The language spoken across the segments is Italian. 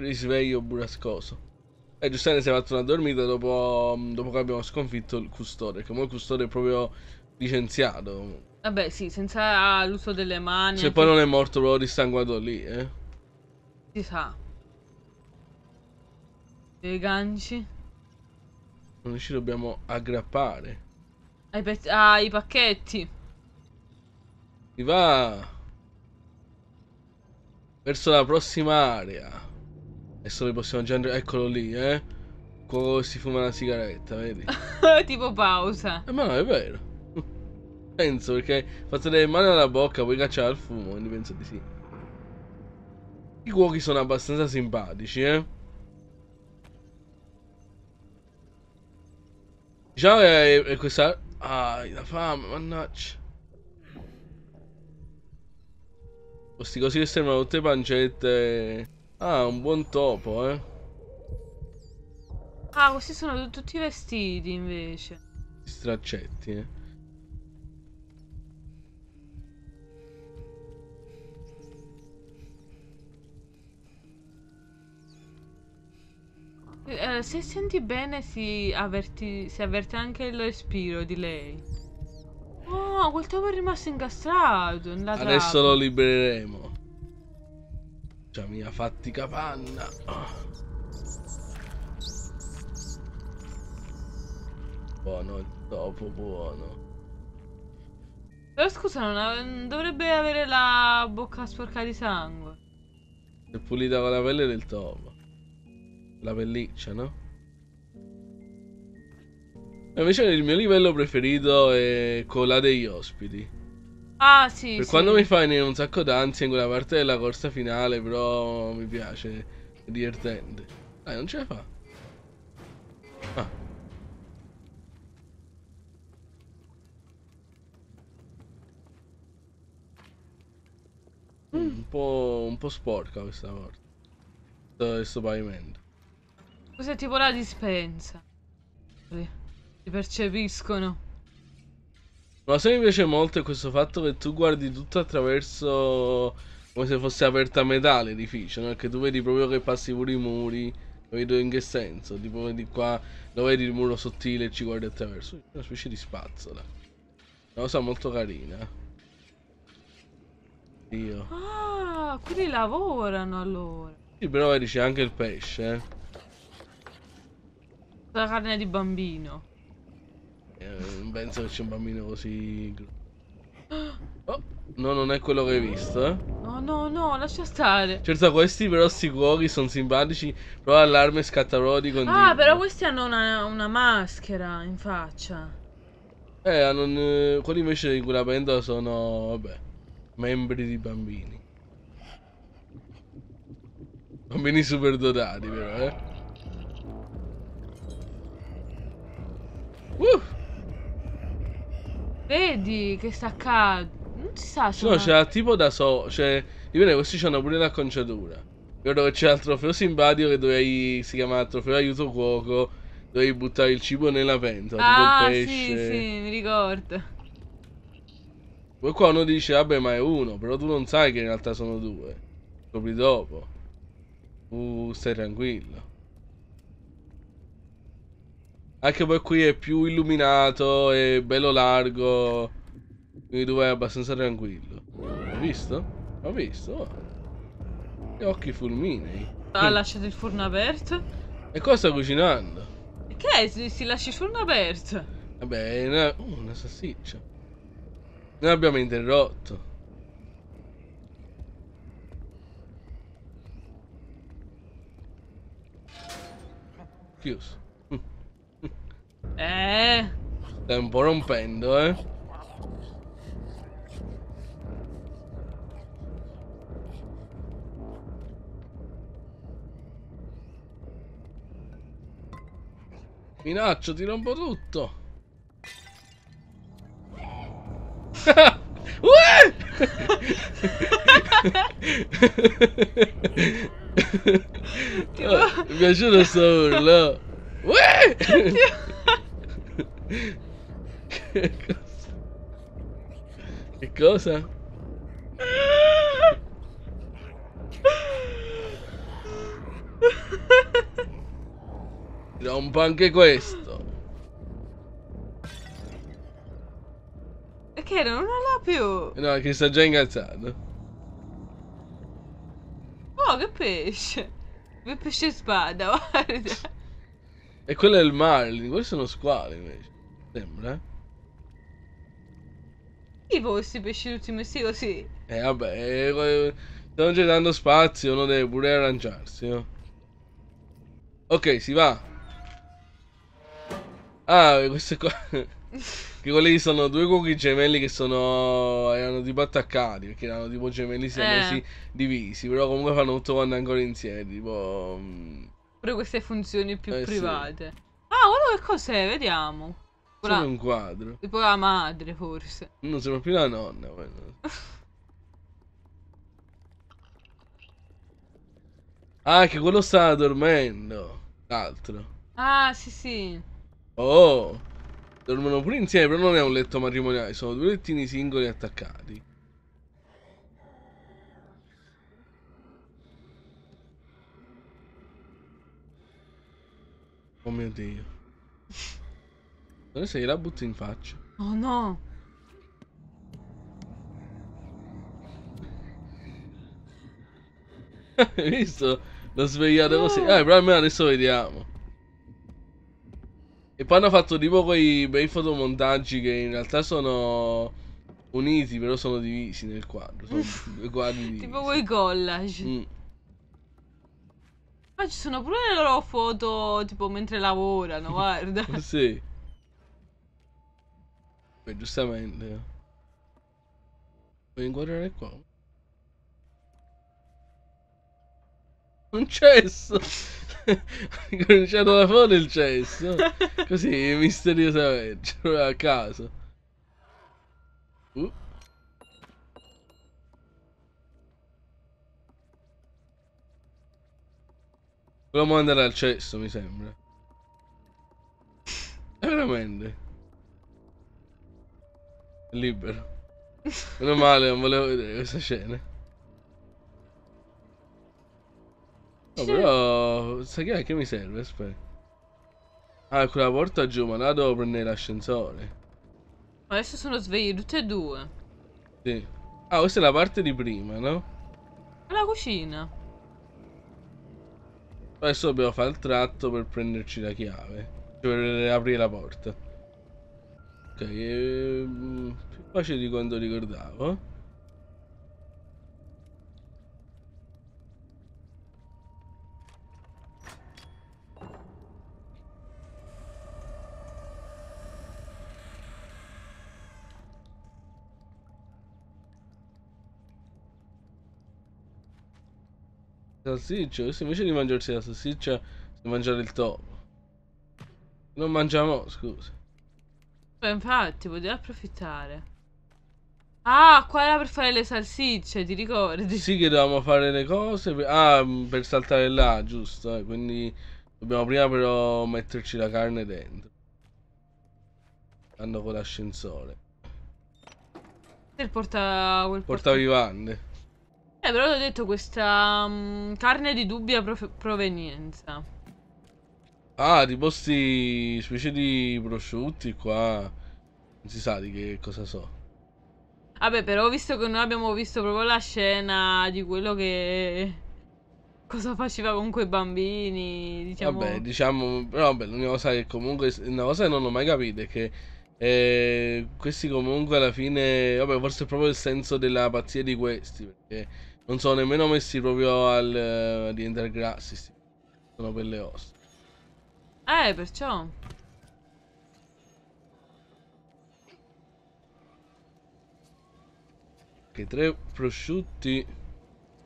risveglio burrascoso. E giustamente si è fatto una dormita dopo che abbiamo sconfitto il custode, che ora il custode è proprio licenziato. Vabbè sì, senza l'uso delle mani. Se poi non è morto proprio dissanguato lì, eh. Si sa. Dei ganci. Non ci dobbiamo aggrappare. Ai pacchetti. Si va verso la prossima area. Adesso noi possiamo già andare. Eccolo lì, eh. Qua si fuma una sigaretta, vedi? Tipo pausa. Ma no, è vero. Penso, perché fate le mani alla bocca, puoi cacciare il fumo, quindi penso di sì. I cuochi sono abbastanza simpatici, eh. Diciamo che è questa. Ah, la fame, mannaggia. Posti così che sembrano tutte pancette. Ah, un buon topo, eh. Ah, questi sono tutti vestiti, invece. Straccetti, eh. Se senti bene si avverte anche il respiro di lei. Oh, quel topo è rimasto incastrato. Adesso lo libereremo. Cioè, mia fatti capanna. Buono il topo, buono. Però scusa, non dovrebbe avere la bocca sporca di sangue. È pulita con la pelle del topo. La pelliccia, no? Invece il mio livello preferito è quello degli ospiti. Ah sì, per sì. Quando mi fai un sacco d'ansia in quella parte della corsa finale, però mi piace, è divertente. Dai, non ce la fa. Ah. Un po' sporca questa volta. Questo pavimento. Cos'è, tipo la dispensa? Ti percepiscono. La cosa che mi piace molto è questo fatto che tu guardi tutto attraverso, come se fosse aperta a metà l'edificio, no? Che tu vedi proprio che passi pure i muri. Vedo in che senso, tipo vedi qua, lo vedi il muro sottile e ci guardi attraverso. Una specie di spazzola. Una cosa molto carina. Dio. Ah, quindi lavorano allora. Sì, però vedi c'è anche il pesce, eh. La carne di bambino. Non penso che c'è un bambino così. Oh, no, non è quello che hai visto, eh? No, no, no, lascia stare. Certo, questi però sti cuochi sono simpatici. Però allarme scatta proprio di continuo. Ah, però questi hanno una maschera in faccia. Quelli invece in quella pentola sono, vabbè, membri di bambini. Bambini super dotati, però, eh. Vedi che sta accadendo. Non si sa se. No, c'era tipo da so. Cioè, viene questi c'hanno pure l'acconciatura. Ricordo che c'era il trofeo simpatico che dovevi. Si chiamava trofeo aiuto cuoco. Dovevi buttare il cibo nella pentola. Ah, tipo il pesce. Sì, mi ricordo. Poi qua uno dice, vabbè, ma è uno, però tu non sai che in realtà sono due. Scopri dopo. Stai tranquillo. Anche poi qui è più illuminato, è bello largo, quindi tu vai abbastanza tranquillo. Hai visto? Ho visto? Oh. Che occhi fulminei. Ha lasciato il forno aperto. E cosa sta cucinando? Perché si lascia il forno aperto? Vabbè, una salsiccia. Noi abbiamo interrotto. Chiuso. Stai un po' rompendo, eh. Minaccio, ti rompo tutto. Mi è piaciuto sto urlo. Che cosa? pompa anche questo. Che non l'ha più. No, che sta già incazzando. Oh, che pesce. Che pesce spada, guarda. E quello è il marlin, quelli sono squali invece. Sembra, eh? Questi pesci tutti messi così. Vabbè, stanno gettando spazio, uno deve pure arrangiarsi, no? Ok, si va. Ah, queste qua. Che quelli sono due cuochi gemelli che sono. Erano tipo attaccati, perché erano tipo gemelli messi divisi. Però comunque fanno tutto quando ancora insieme. Tipo. Pure queste funzioni più private. Sì. Ah, guarda che cos'è, vediamo. Sembra un quadro. Tipo la madre, forse. Non sembra più la nonna. Ah, che quello sta dormendo. L'altro. Ah, sì, sì. Oh, dormono pure insieme, però non è un letto matrimoniale. Sono due lettini singoli attaccati. Oh mio Dio. Adesso gliela butto in faccia. Oh no. Hai visto? L'ho svegliato così. Però almeno adesso vediamo. E poi hanno fatto tipo quei bei fotomontaggi che in realtà sono uniti, però sono divisi nel quadro. Sono quadri tipo quei collage. Ma ci sono pure le loro foto tipo mentre lavorano, guarda. Sì. Beh, giustamente. Puoi inquadrare qua? Un cesso! Ha cominciato da fuori il cesso. Così, misteriosamente. A caso. Vogliamo andare al cesso, mi sembra. È veramente. Libero. Meno male, non volevo vedere questa scena. No, però. Sai che mi serve? Aspetta. Ah, quella porta giù, ma là devo prendere l'ascensore. Adesso sono svegli tutte e due. Sì. Ah, questa è la parte di prima, no? È la cucina. Adesso dobbiamo fare il tratto per prenderci la chiave. Cioè, per aprire la porta. Ok, più facile di quanto ricordavo. Salsiccia, questo invece di mangiarsi la salsiccia si mangia il topo. Non mangiamo, scusa. Infatti, poteva approfittare. Ah, qua era per fare le salsicce, ti ricordi? Sì, che dovevamo fare le cose per... Ah, per saltare là, giusto, eh? Quindi dobbiamo prima però metterci la carne dentro. Andando con l'ascensore. Il portavivande. Però l'ho detto, questa carne di dubbia provenienza. Ah, tipo sti specie di prosciutti qua. Non si sa di che cosa so. Vabbè, però visto che noi abbiamo visto proprio la scena di quello che... Cosa faceva con quei bambini, diciamo... Vabbè, diciamo... Però vabbè, l'unica cosa che comunque... Una cosa che non ho mai capito è che... questi comunque alla fine... Vabbè, forse è proprio il senso della pazzia di questi. Perché non sono nemmeno messi proprio al... a diventare grassi. Sono per le ossa. Perciò. Ok, 3 prosciutti,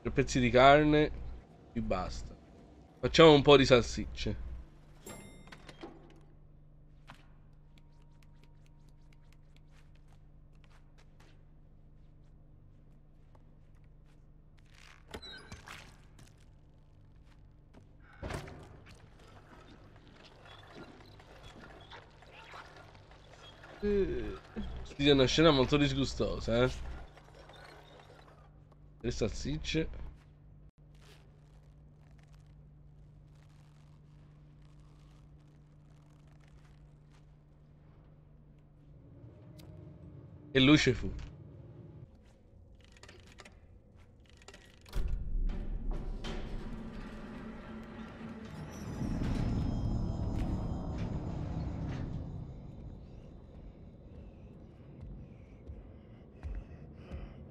3 pezzi di carne, vi basta. Facciamo un po' di salsicce. Sì, è una scena molto disgustosa, eh. 3 salsicce. e luce fu.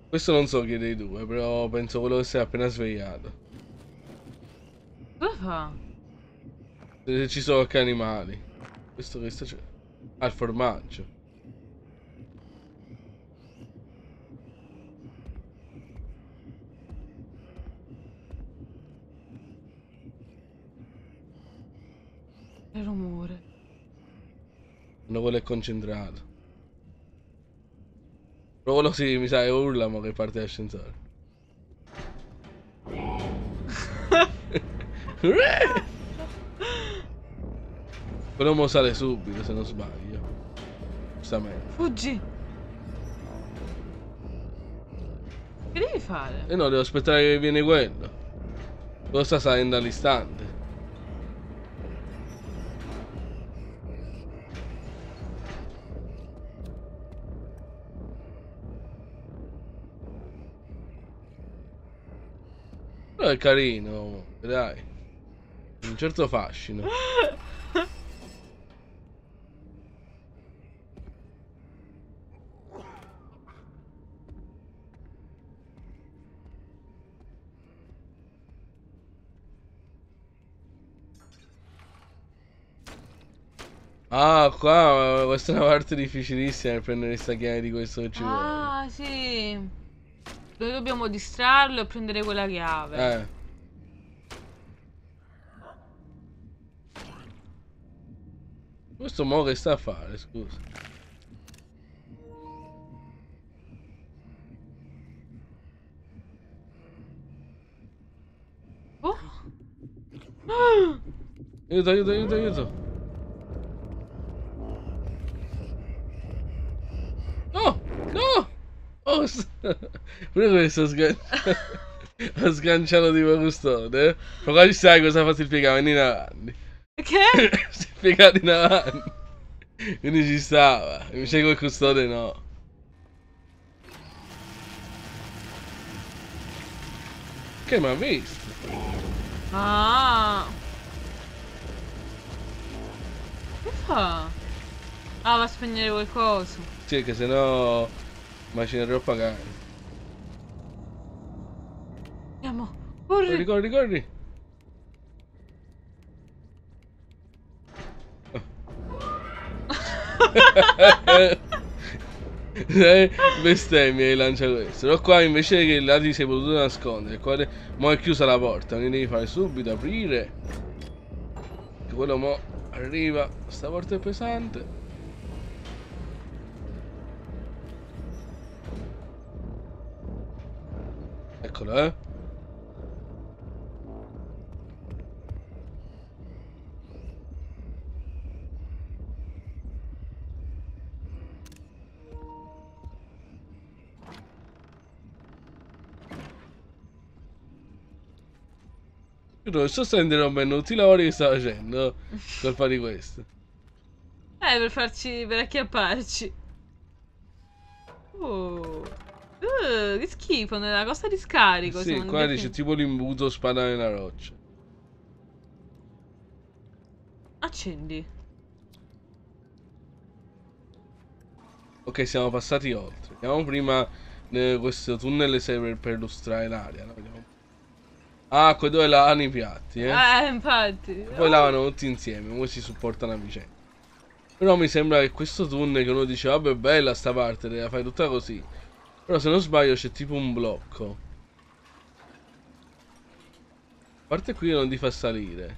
Questo non so chi dei due, però penso quello che si è appena svegliato. Se ci sono anche animali. Questo c'è. Ah, il formaggio. Che rumore. Non quello è concentrato. Però quello sì, mi sa che urla, ma che parte l'ascensore. Volevo sale subito, se non sbaglio. Giustamente. Fuggi. Che devi fare? E no, devo aspettare che viene quello. Quello sta salendo all'istante. Però è carino, dai. Un certo fascino. Ah, qua, questa è una parte difficilissima per prendere i stacchiani di questo che ci vuole. Ah, sì. Noi dobbiamo distrarlo e prendere quella chiave. Questo mo che sta a fare, scusa. Oh. Ah. Aiuto, aiuto, aiuto, aiuto. Pure questo ho sganciato tipo custode. Ma qua ci sai cosa ha fatto il piegamento in avanti. Che? Si è piegato in avanti. Quindi ci stava. Invece col custode no. Che mi ha visto? Ah. Che fa? Ah, va a spegnere qualcosa. Sì, che sennò macinerò a pagare. Andiamo, corri, corri, corri. Bestemmia che lancia questo. Però qua invece che là ti sei potuto nascondere. Qua mo è chiusa la porta, quindi devi fare subito, aprire. Che quello mo arriva. Sta porta è pesante. Eccolo, eh. Io sto interrompendo tutti i lavori che stavo facendo per fare questo. Per acchiapparci. Oh. Che schifo, nella cosa di scarico. Sì, qua dice tipo l'imbuto spada nella roccia. Accendi. Ok, siamo passati oltre. Andiamo prima questo tunnel serve per lustrare l'aria, no? Ah, qua dove lavano i piatti, eh? Infatti. Poi lavano tutti insieme, poi si supportano a vicenda. Però mi sembra che questo tunnel che uno dice, vabbè, bella sta parte, la fai tutta così. Però se non sbaglio c'è tipo un blocco. A parte qui non ti fa salire.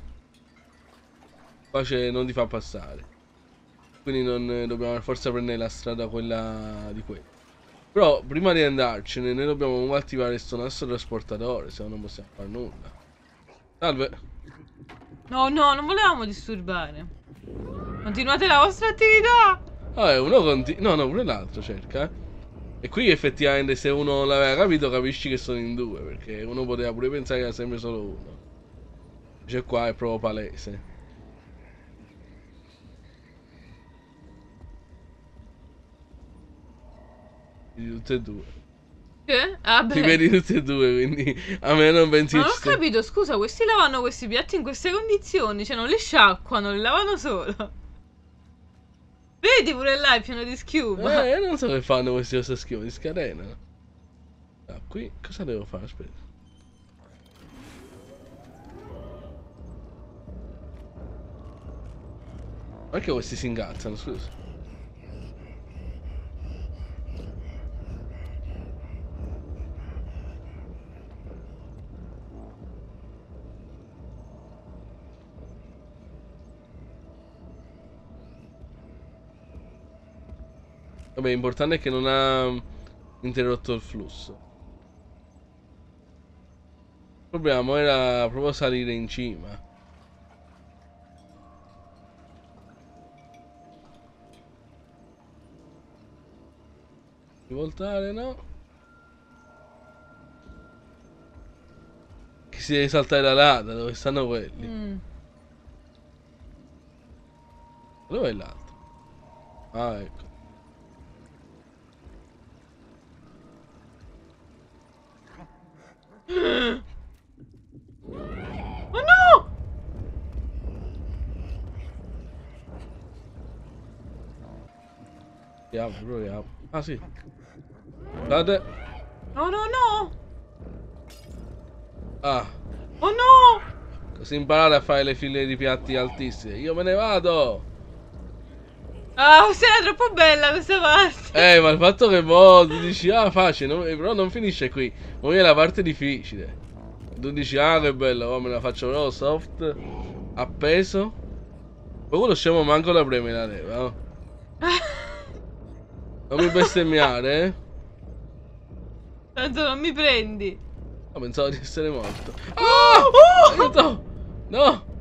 Qua non ti fa passare. Quindi non dobbiamo forse prendere la strada quella di qui. Però prima di andarcene noi dobbiamo attivare questo nastro trasportatore, se no non possiamo fare nulla. Salve. No, no, non volevamo disturbare. Continuate la vostra attività. Vabbè, uno continua. No, no, pure l'altro cerca, eh. E qui effettivamente se uno l'aveva capito capisci che sono in due, perché uno poteva pure pensare che era sempre solo uno. Invece qua è proprio palese. Di tutte e due. Che? Ah, beh. Ti vedi tutte e due, quindi a me non pensi. Ma non ho capito, scusa, questi lavano questi piatti in queste condizioni? Cioè non li sciacquano, li lavano solo. Vedi pure là, è pieno di schiuma. Io non so che fanno questi vostri schiuma, li scatenano. Ah, qui cosa devo fare? Aspetta. Perché questi si ingazzano, scusa? Vabbè, l'importante è che non ha interrotto il flusso. Il problema era proprio salire in cima. Voltare, no? Che si deve saltare la lada dove stanno quelli. Dove è l'altro? Ah, ecco. Oh no! Proviamo, proviamo. Ah sì. Guardate. No, no, no. Ah. Oh no. Così imparare a fare le file di piatti altissime. Io me ne vado. Ah, questa era troppo bella questa parte. Ma il fatto che mo tu dici ah facile, no, però non finisce qui. Mo è la parte difficile. Tu dici ah che bella, oh, me la faccio però soft. Appeso. Poi quello scemo manco la preme la leva, no? Non mi bestemmiare, eh? Tanto non mi prendi. No, pensavo di essere morto. Oh! Aiuto! No!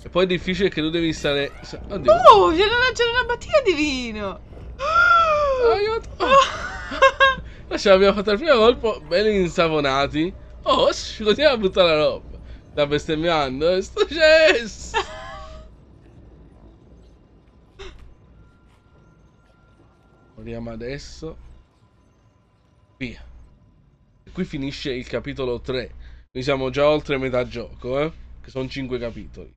E poi è difficile che tu devi stare... Oddio. Oh, c'era una battina di vino! Aiuto! Ma ce l'abbiamo fatta al primo colpo, belli insaponati. Oh, ci continuiamo a buttare la roba. Sta bestemmiando, è successo! Moriamo adesso. Via. E qui finisce il capitolo 3. Noi siamo già oltre metà gioco, eh? Che sono 5 capitoli.